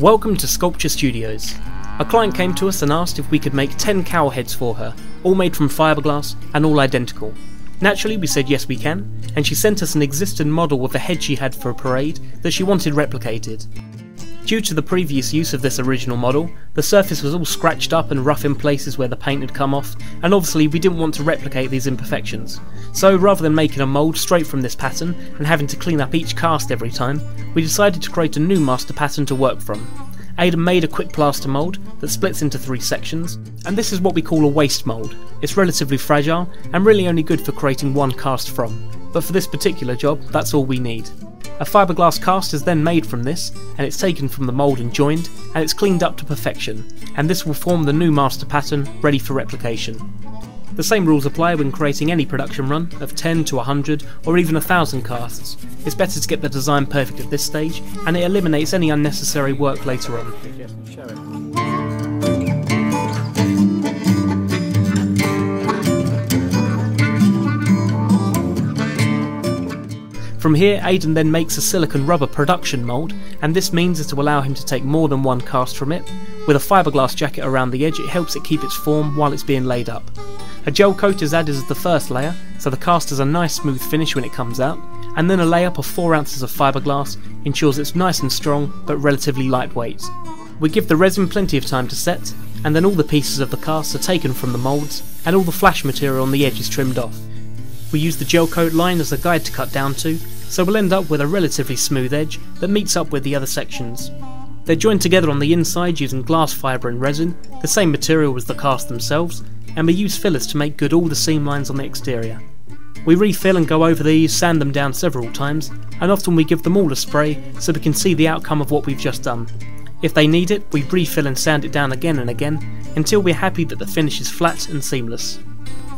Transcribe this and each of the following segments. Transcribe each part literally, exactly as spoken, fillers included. Welcome to Sculpture Studios. A client came to us and asked if we could make ten cow heads for her, all made from fiberglass and all identical. Naturally we said yes we can, and she sent us an existing model of a head she had for a parade that she wanted replicated. Due to the previous use of this original model, the surface was all scratched up and rough in places where the paint had come off, and obviously we didn't want to replicate these imperfections. So rather than making a mould straight from this pattern and having to clean up each cast every time, we decided to create a new master pattern to work from. Aden made a quick plaster mould that splits into three sections, and this is what we call a waste mould. It's relatively fragile and really only good for creating one cast from, but for this particular job that's all we need. A fiberglass cast is then made from this, and it's taken from the mould and joined, and it's cleaned up to perfection, and this will form the new master pattern ready for replication. The same rules apply when creating any production run of ten to one hundred or even one thousand casts. It's better to get the design perfect at this stage, and it eliminates any unnecessary work later on. From here, Aden then makes a silicone rubber production mould, and this means is to allow him to take more than one cast from it. With a fiberglass jacket around the edge, it helps it keep its form while it's being laid up. A gel coat is added as the first layer, so the cast has a nice smooth finish when it comes out, and then a layup of four ounces of fiberglass ensures it's nice and strong but relatively lightweight. We give the resin plenty of time to set, and then all the pieces of the cast are taken from the moulds, and all the flash material on the edge is trimmed off. We use the gel coat line as a guide to cut down to, so we'll end up with a relatively smooth edge that meets up with the other sections. They're joined together on the inside using glass fibre and resin, the same material as the cast themselves, and we use fillers to make good all the seam lines on the exterior. We refill and go over these, sand them down several times, and often we give them all a spray so we can see the outcome of what we've just done. If they need it, we refill and sand it down again and again, until we're happy that the finish is flat and seamless.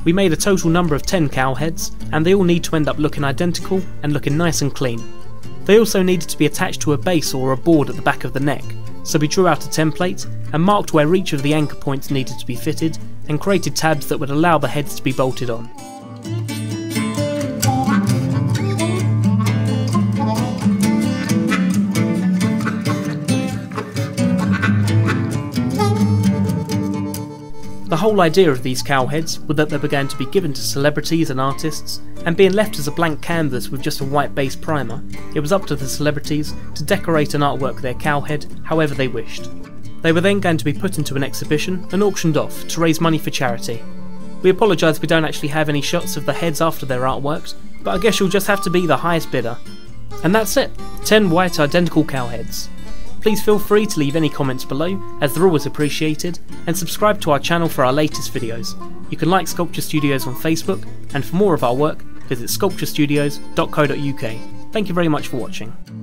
We made a total number of ten cow heads, and they all need to end up looking identical and looking nice and clean. They also needed to be attached to a base or a board at the back of the neck, so we drew out a template and marked where each of the anchor points needed to be fitted, and created tabs that would allow the heads to be bolted on. The whole idea of these cow heads was that they were going to be given to celebrities and artists, and being left as a blank canvas with just a white base primer, it was up to the celebrities to decorate and artwork their cow head however they wished. They were then going to be put into an exhibition and auctioned off to raise money for charity. We apologise we don't actually have any shots of the heads after their artworks, but I guess you'll just have to be the highest bidder. And that's it, ten white identical cow heads. Please feel free to leave any comments below, as they're always appreciated, and subscribe to our channel for our latest videos. You can like Sculpture Studios on Facebook, and for more of our work, visit sculpture studios dot co dot U K. Thank you very much for watching.